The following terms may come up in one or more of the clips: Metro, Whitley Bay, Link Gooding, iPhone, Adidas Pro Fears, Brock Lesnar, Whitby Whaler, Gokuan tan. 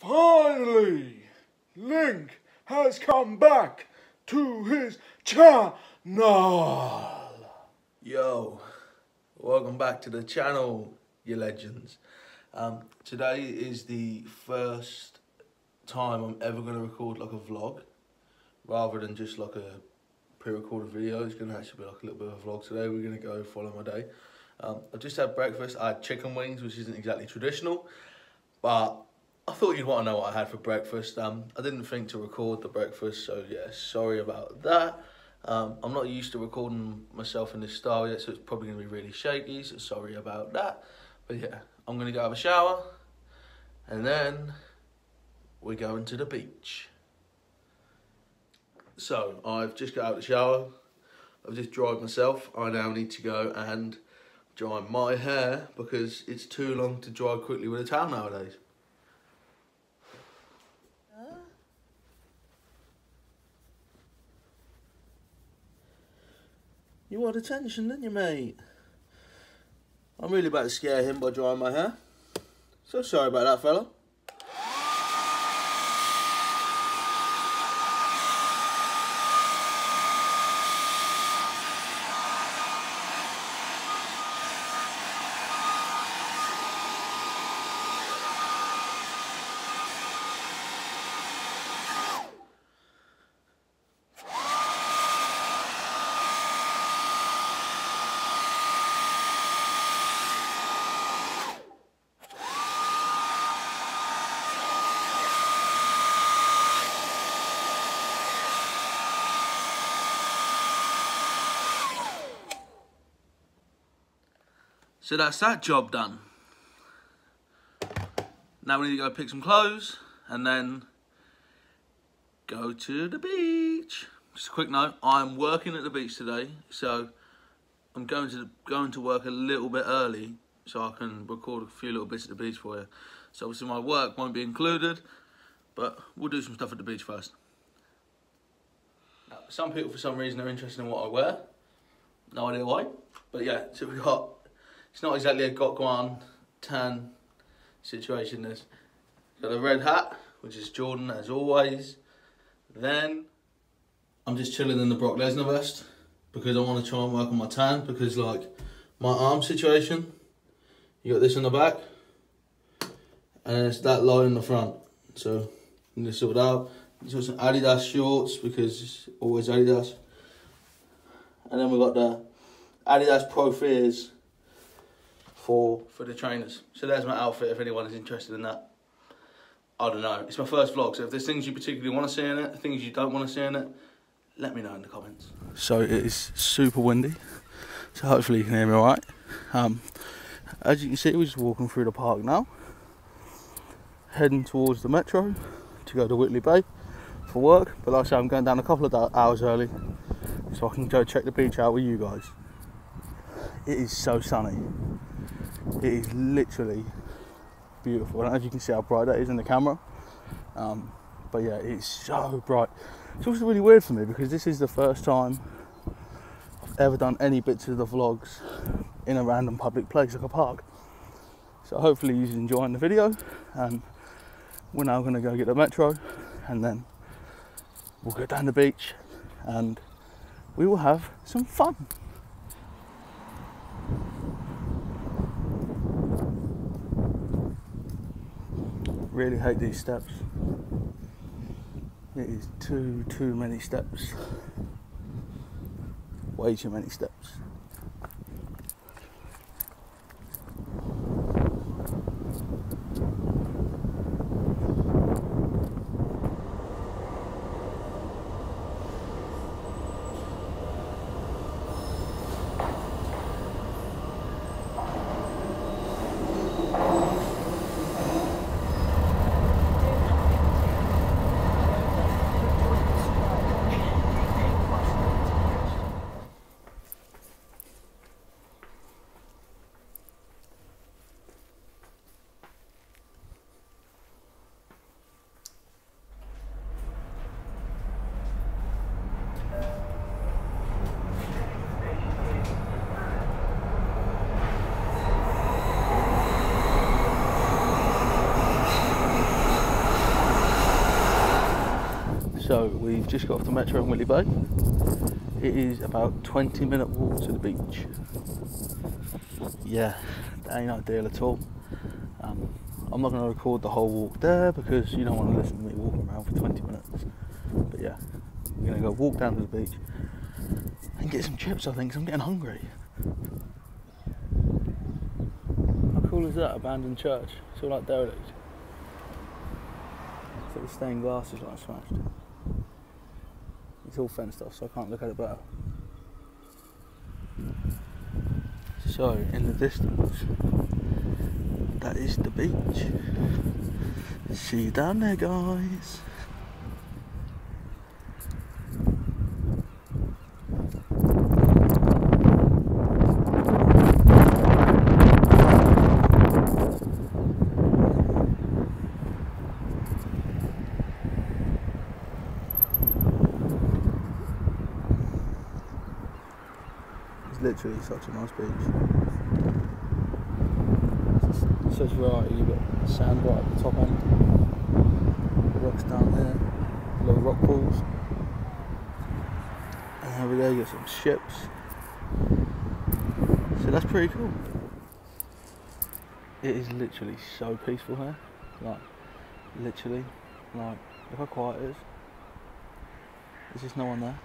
Finally, Link has come back to his channel. Yo, welcome back to the channel, you legends. Today is the first time I'm ever going to record like a vlog, rather than just like a pre-recorded video. It's going to actually be like a little bit of a vlog today. We're going to go follow my day. I've just had breakfast. I had chicken wings, which isn't exactly traditional, but I thought you'd want to know what I had for breakfast. I didn't think to record the breakfast, so yeah, sorry about that. I'm not used to recording myself in this style yet, so it's probably going to be really shaky, so sorry about that. But yeah, I'm going to go have a shower, and then we're going to the beach. So, I've just got out of the shower. I've just dried myself. I now need to go and dry my hair because it's too long to dry quickly with a towel nowadays. You want attention, didn't you, mate? I'm really about to scare him by drying my hair. So sorry about that, fella. So that's that job done. Now we need to go pick some clothes and then go to the beach. Just a quick note, I'm working at the beach today, so I'm going to work a little bit early so I can record a few little bits at the beach for you. So obviously my work won't be included, but we'll do some stuff at the beach first. Now, some people for some reason are interested in what I wear. No idea why, but yeah, so we've got... It's not exactly a Gokuan tan situation. There's got a red hat, which is Jordan as always. Then I'm just chilling in the Brock Lesnar vest because I want to try and work on my tan, because like my arm situation, you got this in the back and it's that low in the front. So I'm gonna sort it out. These are some Adidas shorts because it's always Adidas. And then we've got the Adidas Pro Fears for the trainers. So there's my outfit if anyone is interested in that. I don't know, it's my first vlog, so if there's things you particularly want to see in it, things you don't want to see in it, let me know in the comments. So it is super windy, so hopefully you can hear me all right. As you can see, we're just walking through the park now, heading towards the Metro to go to Whitley Bay for work, but like I say, I'm going down a couple of hours early so I can go check the beach out with you guys. It is so sunny. It is literally beautiful, and as you can see how bright that is in the camera. But yeah, it's so bright. It's also really weird for me because this is the first time I've ever done any bits of the vlogs in a random public place like a park. So hopefully you're enjoying the video, and we're now going to go get the Metro and then we'll go down the beach and we will have some fun. Really hate these steps. It is too many steps. Way too many steps. So we've just got off the Metro in Whitley Bay. It is about 20-minute walk to the beach. Yeah, that ain't ideal at all. I'm not going to record the whole walk there because you don't want to listen to me walking around for 20 minutes. But yeah, we're going to go walk down to the beach and get some chips, I think, because I'm getting hungry. How cool is that? Abandoned church. It's all like derelict. So the stained glass is like smashed. It's all fenced off, so I can't look at it better. So, in the distance, that is the beach. See you down there, guys. Literally such a nice beach. Such variety. You've got sand right at the top end, the rocks down there, little rock pools, and over there you got some ships. So that's pretty cool. It is literally so peaceful here. Like literally, like look how quiet it is. There's just no one there.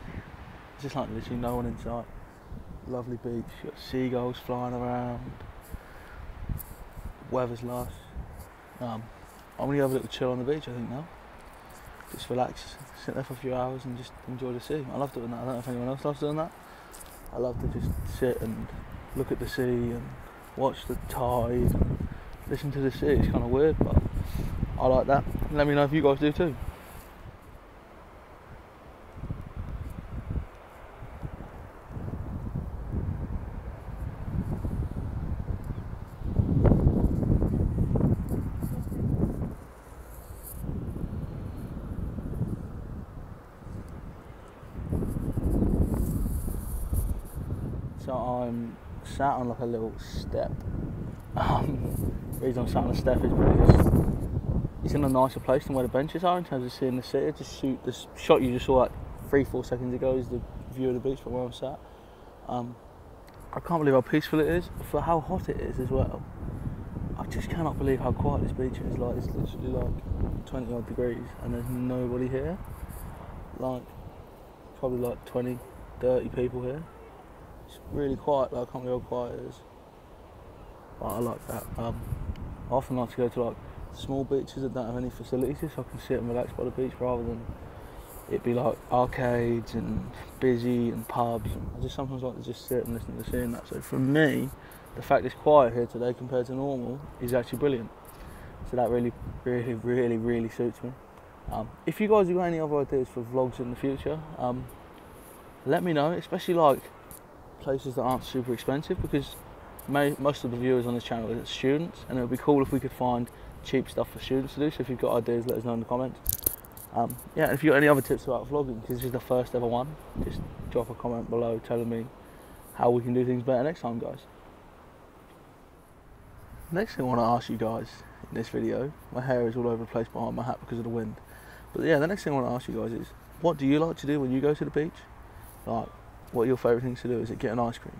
There's just like literally no one in sight. Lovely beach, you've got seagulls flying around, the weather's lush. I'm going to have a little chill on the beach, I think, now. Just relax, sit there for a few hours and just enjoy the sea. I love doing that. I don't know if anyone else loves doing that. I love to just sit and look at the sea and watch the tide and listen to the sea. It's kind of weird, but I like that. Let me know if you guys do too. So I'm sat on like a little step. The reason I'm sat on a step is because it's in a nicer place than where the benches are in terms of seeing the city. Just shoot the shot you just saw like 3-4 seconds ago is the view of the beach from where I'm sat. I can't believe how peaceful it is for how hot it is as well. I just cannot believe how quiet this beach is. Like it's literally like 20 odd degrees and there's nobody here. Like probably like 20, 30 people here. It's really quiet, like I can't believe how quiet it is. But I like that. I often like to go to like small beaches that don't have any facilities so I can sit and relax by the beach rather than it be like arcades and busy and pubs. I just sometimes like to just sit and listen to the sea and that. So for me, the fact it's quiet here today compared to normal is actually brilliant. So that really suits me. If you guys have got any other ideas for vlogs in the future, let me know, especially like places that aren't super expensive, because most of the viewers on this channel are students and it would be cool if we could find cheap stuff for students to do. So if you've got ideas, let us know in the comments. Yeah, if you've got any other tips about vlogging, because this is the first ever one, just drop a comment below telling me how we can do things better next time, guys. Next thing I want to ask you guys in this video, my hair is all over the place behind my hat because of the wind, but yeah, the next thing I want to ask you guys is, what do you like to do when you go to the beach? Like, what are your favourite things to do? Is it get an ice cream?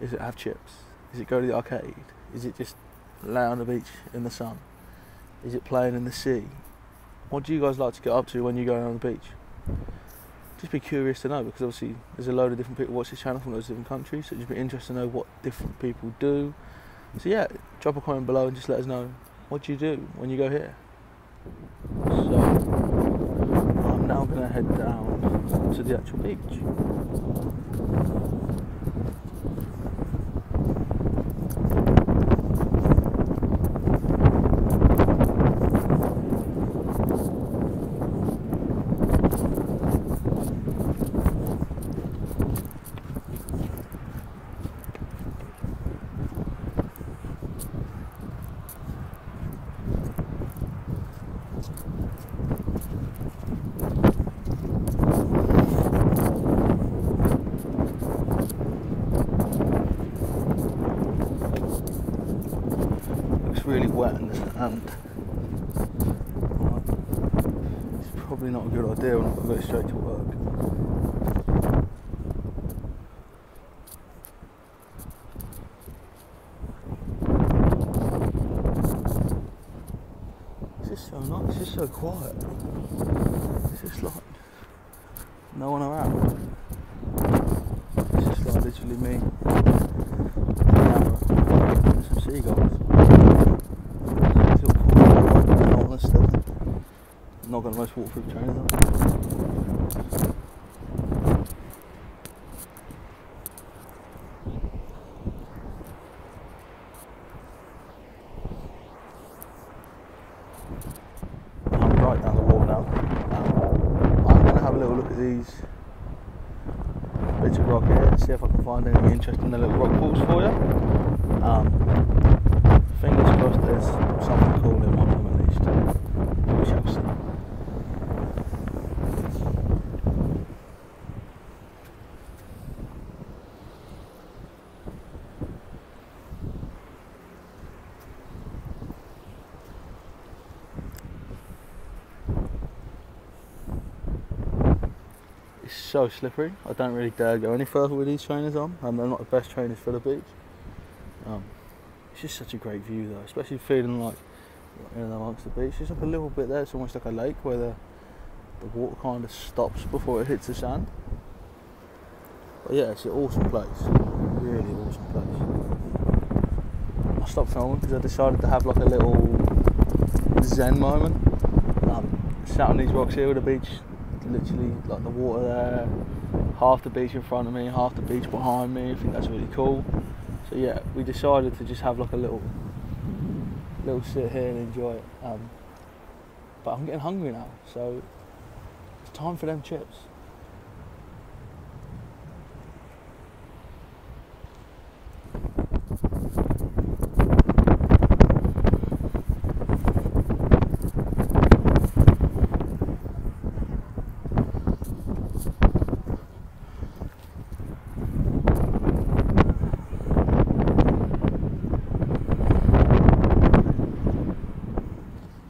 Is it have chips? Is it go to the arcade? Is it just lay on the beach in the sun? Is it playing in the sea? What do you guys like to get up to when you go on the beach? Just be curious to know, because obviously there's a load of different people watch this channel from loads of different countries, so it'd just be interesting to know what different people do. So yeah, drop a comment below and just let us know, what do you do when you go here? So, I'm now going to head down to the actual beach. It's probably not a good idea when I go straight to work. It's just so nice, it's just so quiet. It's just like no one around. It's just like literally me, and some seagulls. Not got the most waterproof trainers on. I'm right down the wall now. I'm going to have a little look at these bits of rock here and see if I can find anything interesting in the little rock pools for you. Fingers crossed there's something cool in one of them at least. We shall see. It's so slippery, I don't really dare go any further with these trainers on, and they're not the best trainers for the beach. It's just such a great view though, especially feeling like in amongst the beach. There's like a little bit there, it's almost like a lake where the water kind of stops before it hits the sand. But yeah, it's an awesome place, really awesome place. I stopped filming because I decided to have like a little zen moment. Sat on these rocks here with the beach, literally like the water there, half the beach in front of me, half the beach behind me. I think that's really cool. So yeah, we decided to just have like a little sit here and enjoy it, but I'm getting hungry now, so it's time for them chips.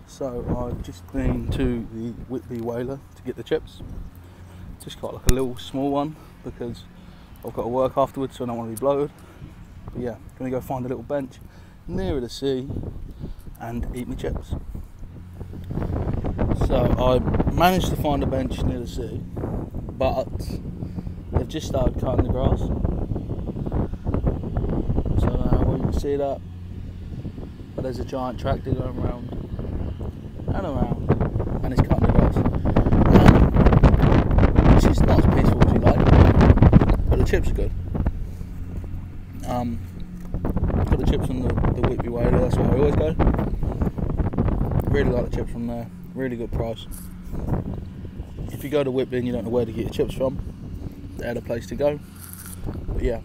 So I've just been to the Whitby Whaler to get the chips. Just got like a little small one because I've got to work afterwards, so I don't want to be bloated. But yeah, gonna go find a little bench nearer the sea and eat my chips. So I managed to find a bench near the sea, but they've just started cutting the grass. So well, you can see that, but there's a giant tractor going around and around, and it's cutting the grass, which is not as peaceful as you like, but the chips are good. Got the chips on the Whitby Whaler, that's where I always go. Really like the chips from there, really good price. If you go to Whitby and you don't know where to get your chips from, they're the place to go. But yeah,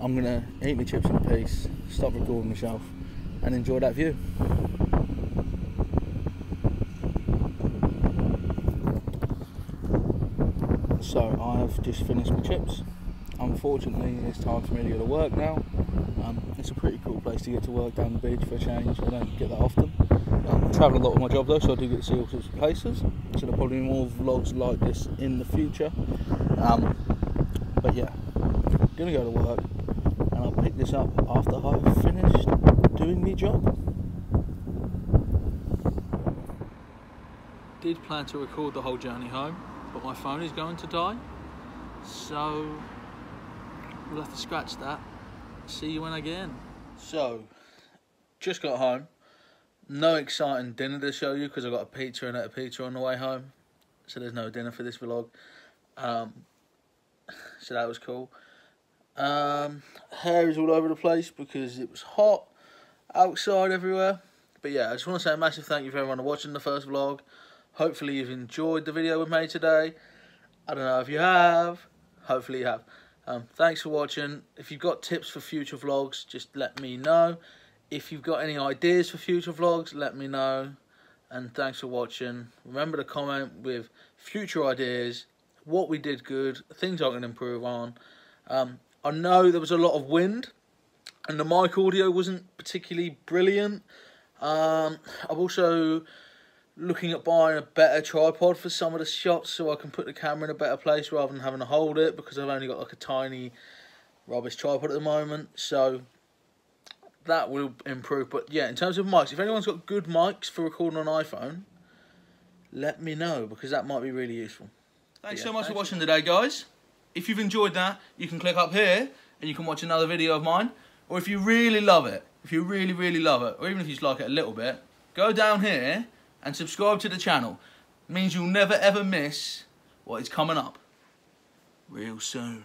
I'm gonna eat my chips in peace, stop recording myself, and enjoy that view. So I have just finished my chips. Unfortunately, it's time for me to go to work now. It's a pretty cool place to get to work down the beach for a change. I don't get that often. I travel a lot with my job though, so I do get to see all sorts of places. So there'll probably be more vlogs like this in the future. But yeah, I'm gonna go to work, and I'll pick this up after I've finished doing my job. Did plan to record the whole journey home, but my phone is going to die, so we'll have to scratch that. See you when I get in. So, just got home. No exciting dinner to show you because I got a pizza and ate a pizza on the way home, so there's no dinner for this vlog. So that was cool. Hair is all over the place because it was hot outside everywhere. But yeah, I just want to say a massive thank you for everyone watching the first vlog. Hopefully you've enjoyed the video we made today. I don't know if you have. Hopefully you have. Thanks for watching. If you've got tips for future vlogs, just let me know. If you've got any ideas for future vlogs, let me know. And thanks for watching. Remember to comment with future ideas, what we did good, things I can improve on. I know there was a lot of wind, and the mic audio wasn't particularly brilliant. I've also looking at buying a better tripod for some of the shots so I can put the camera in a better place rather than having to hold it, because I've only got like a tiny rubbish tripod at the moment, so that will improve. But yeah, in terms of mics, if anyone's got good mics for recording on iPhone, let me know, because that might be really useful. Thanks so much for watching today, guys. If you've enjoyed that, you can click up here and you can watch another video of mine. Or if you really love it, if you really, really love it, or even if you just like it a little bit, go down here and subscribe to the channel. It means you'll never, ever miss what is coming up real soon.